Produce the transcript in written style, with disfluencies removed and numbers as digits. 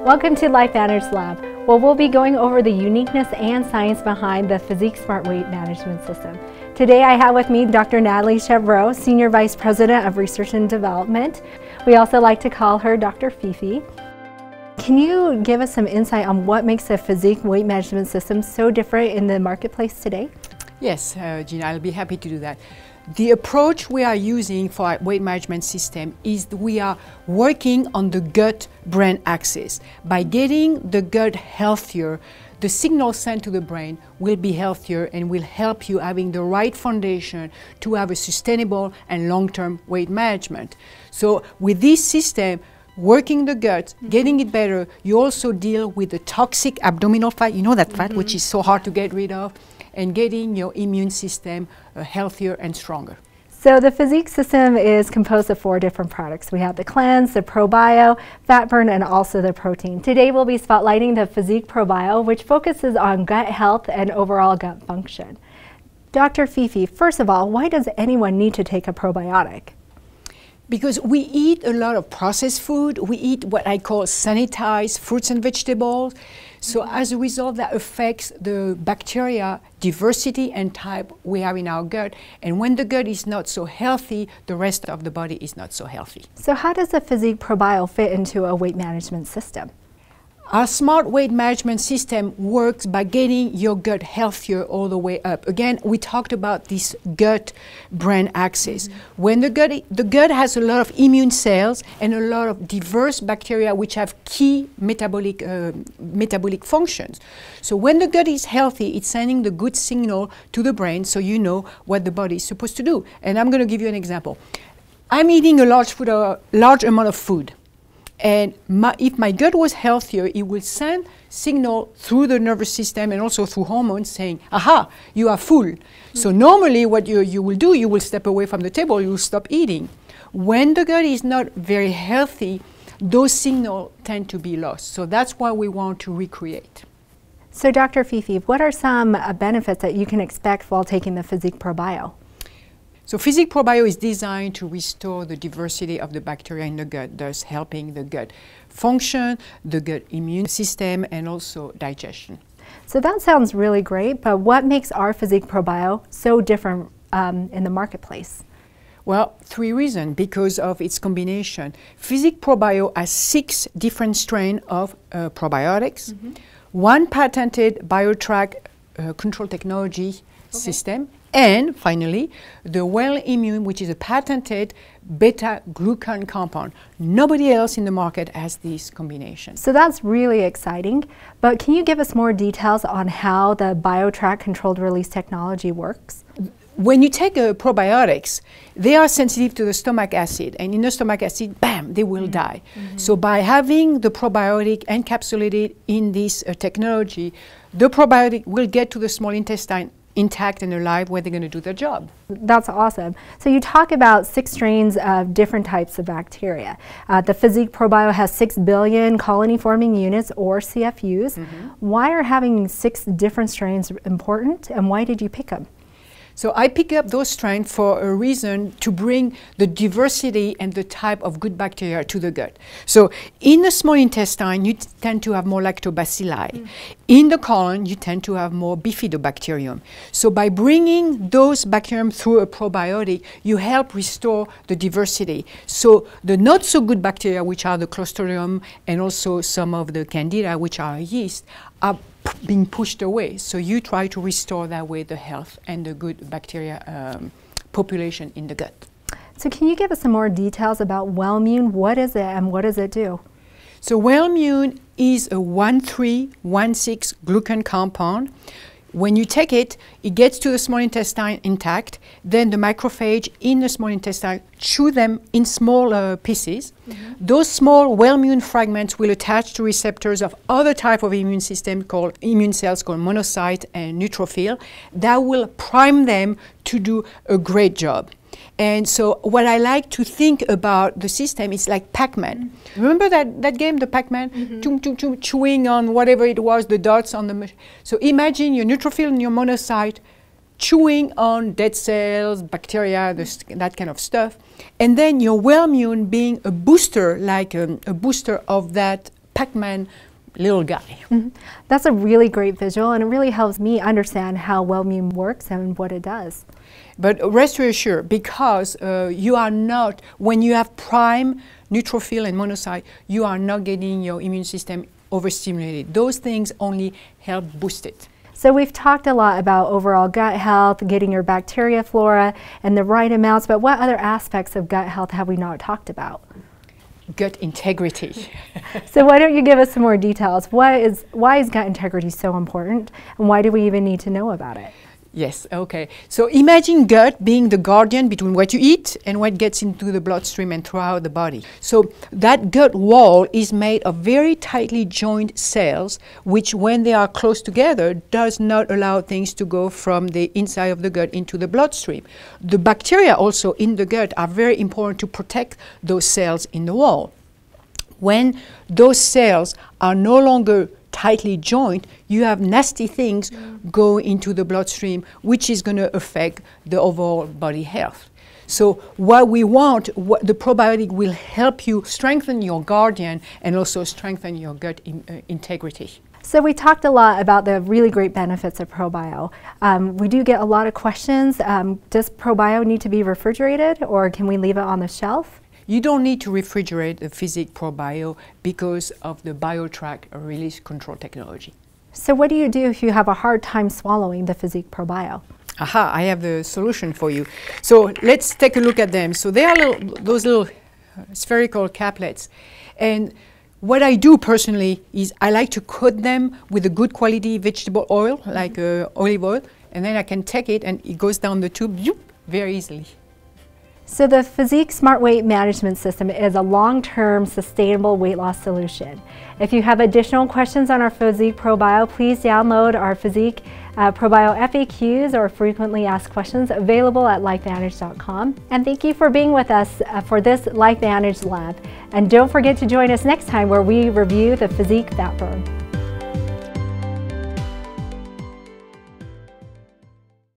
Welcome to LifeVantage Lab, where we'll be going over the uniqueness and science behind the Physique Smart Weight Management System. Today I have with me Dr. Natalie Chevreau, Senior Vice President of Research and Development. We also like to call her Dr. Fifi. Can you give us some insight on what makes a Physique Weight Management System so different in the marketplace today? Yes, Gina, I'll be happy to do that. The approach we are using for our weight management system is we are working on the gut-brain axis. By getting the gut healthier, the signal sent to the brain will be healthier and will help you having the right foundation to have a sustainable and long-term weight management. So with this system, working the gut, getting it better, you also deal with the toxic abdominal fat, you know that fat which is so hard to get rid of, and getting your immune system healthier and stronger. So the Physique system is composed of 4 different products. We have the Cleanse, the ProBio, Fat Burn, and also the Protein. Today we'll be spotlighting the Physique ProBio, which focuses on gut health and overall gut function. Dr. Fifi, first of all, why does anyone need to take a probiotic? Because we eat a lot of processed food, we eat what I call sanitized fruits and vegetables. So as a result, that affects the bacteria diversity and type we have in our gut. And when the gut is not so healthy, the rest of the body is not so healthy. So how does the Physique ProBio fit into a weight management system? Our smart weight management system works by getting your gut healthier all the way up. Again, we talked about this gut-brain axis. When the gut has a lot of immune cells and a lot of diverse bacteria which have key metabolic functions. So when the gut is healthy, it's sending the good signal to the brain so you know what the body is supposed to do. And I'm going to give you an example. I'm eating a large amount of food. And if my gut was healthier, it would send signal through the nervous system and also through hormones saying, aha, you are full. So normally what you will do, you will step away from the table, you will stop eating. When the gut is not very healthy, those signals tend to be lost. So that's why we want to recreate. So Dr. Fifi, what are some benefits that you can expect while taking the Physique ProBio? So Physique ProBio is designed to restore the diversity of the bacteria in the gut, thus helping the gut function, the gut immune system, and also digestion. So that sounds really great, but what makes our Physique ProBio so different in the marketplace? Well, 3 reasons, because of its combination. Physique ProBio has 6 different strains of probiotics, 1 patented BioTrack control technology system, and finally, the Wellmune, which is a patented beta-glucan compound. Nobody else in the market has this combination. So that's really exciting. But can you give us more details on how the BioTrack controlled release technology works? When you take probiotics, they are sensitive to the stomach acid. And in the stomach acid, bam, they will die. So by having the probiotic encapsulated in this technology, the probiotic will get to the small intestine intact and alive where they're going to do their job. That's awesome. So you talk about 6 strains of different types of bacteria. The Physique ProBio has 6 billion colony-forming units, or CFUs. Why are having 6 different strains important, and why did you pick them? So I pick up those strains for a reason, to bring the diversity and the type of good bacteria to the gut. So in the small intestine, you tend to have more lactobacilli. In the colon, you tend to have more bifidobacterium. So by bringing those bacterium through a probiotic, you help restore the diversity. So the not so good bacteria, which are the Clostridium and also some of the Candida, which are yeast, are being pushed away. So you try to restore that way the health and the good bacteria population in the gut. So can you give us some more details about Wellmune? What is it and what does it do? So Wellmune is a 1,3,1,6 glucan compound. When you take it, it gets to the small intestine intact. Then the macrophage in the small intestine chew them in small pieces. Those small Wellmune fragments will attach to receptors of other type of immune system called immune cells called monocyte and neutrophil. That will prime them to do a great job. And so what I like to think about the system is like Pac-Man. Mm-hmm. Remember that game, the Pac-Man? Mm-hmm. Chewing on whatever it was, the dots on the machine. So imagine your neutrophil and your monocyte chewing on dead cells, bacteria, that kind of stuff. And then your Wellmune being a booster, like a booster of that Pac-Man little guy. Mm-hmm. That's a really great visual, and it really helps me understand how Wellmune works and what it does. But rest reassured, because you are not, when you have prime neutrophil and monocyte, you are not getting your immune system overstimulated. Those things only help boost it. So we've talked a lot about overall gut health, getting your bacteria flora and the right amounts, but what other aspects of gut health have we not talked about? Gut integrity. So why don't you give us some more details? Why is gut integrity so important, and why do we even need to know about it? Yes, okay. So imagine gut being the guardian between what you eat and what gets into the bloodstream and throughout the body. So that gut wall is made of very tightly joined cells, which when they are close together does not allow things to go from the inside of the gut into the bloodstream. The bacteria also in the gut are very important to protect those cells in the wall. When those cells are no longer tightly joined, you have nasty things go into the bloodstream, which is going to affect the overall body health. So what we want, the probiotic will help you strengthen your guardian and also strengthen your gut integrity. So we talked a lot about the really great benefits of ProBio. We do get a lot of questions. Does ProBio need to be refrigerated, or can we leave it on the shelf? You don't need to refrigerate the Physique ProBio because of the BioTrack release control technology. So what do you do if you have a hard time swallowing the Physique ProBio? Aha, I have the solution for you. So let's take a look at them. So they are those little spherical caplets. And what I do personally is I like to coat them with a good quality vegetable oil, like olive oil, and then I can take it and it goes down the tube very easily. So the Physique Smart Weight Management System is a long-term sustainable weight loss solution. If you have additional questions on our Physique ProBio, please download our Physique ProBio FAQs or frequently asked questions available at LifeVantage.com. And thank you for being with us for this LifeVantage Lab. And don't forget to join us next time where we review the Physique Fat Burn.